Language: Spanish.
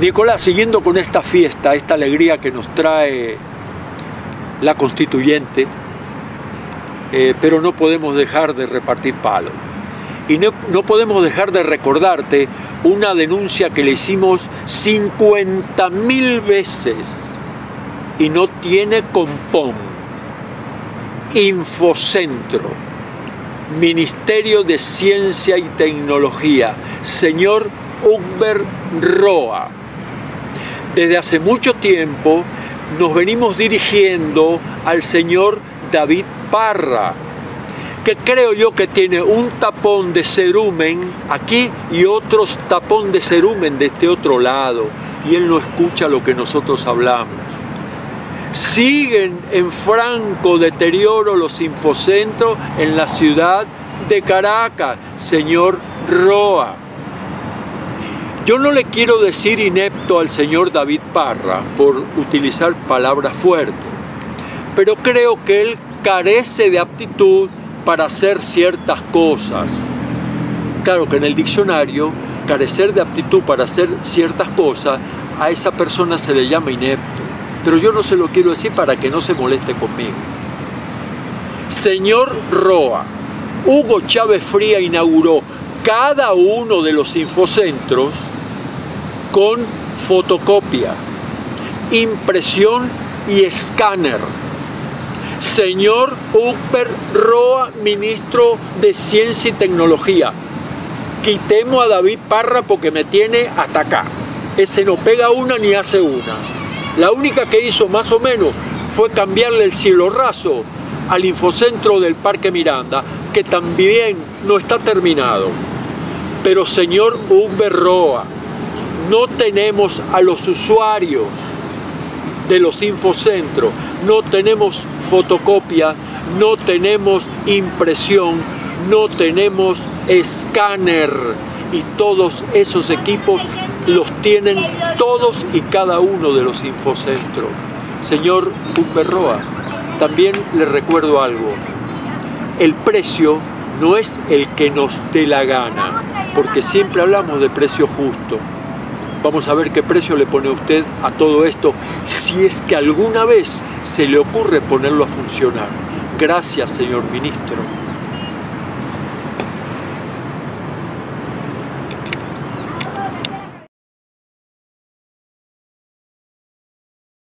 Nicolás, siguiendo con esta fiesta, esta alegría que nos trae la Constituyente, pero no podemos dejar de repartir palos. Y no podemos dejar de recordarte una denuncia que le hicimos 50.000 veces y no tiene compón. Infocentro, Ministerio de Ciencia y Tecnología, señor Ucber Roa. Desde hace mucho tiempo nos venimos dirigiendo al señor David Parra, que creo yo que tiene un tapón de cerumen aquí y otro tapón de cerumen de este otro lado, y él no escucha lo que nosotros hablamos. Siguen en franco deterioro los infocentros en la ciudad de Caracas, señor Roa. Yo no le quiero decir inepto al señor David Parra por utilizar palabras fuertes, pero creo que él carece de aptitud para hacer ciertas cosas. Claro que en el diccionario, carecer de aptitud para hacer ciertas cosas, a esa persona se le llama inepto, pero yo no se lo quiero decir para que no se moleste conmigo. Señor Roa, Hugo Chávez Fría inauguró cada uno de los infocentros con fotocopia, impresión y escáner. Señor Ucber Roa, Ministro de Ciencia y Tecnología, quitemos a David Parra porque me tiene hasta acá. Ese no pega una ni hace una. La única que hizo más o menos fue cambiarle el cielo raso al infocentro del Parque Miranda, que también no está terminado. Pero señor Ucber Roa, no tenemos a los usuarios de los infocentros, no tenemos fotocopia, no tenemos impresión, no tenemos escáner, y todos esos equipos los tienen todos y cada uno de los infocentros. Señor Pumperroa, también le recuerdo algo: el precio no es el que nos dé la gana, porque siempre hablamos de precio justo. Vamos a ver qué precio le pone usted a todo esto, si es que alguna vez se le ocurre ponerlo a funcionar. Gracias, señor ministro.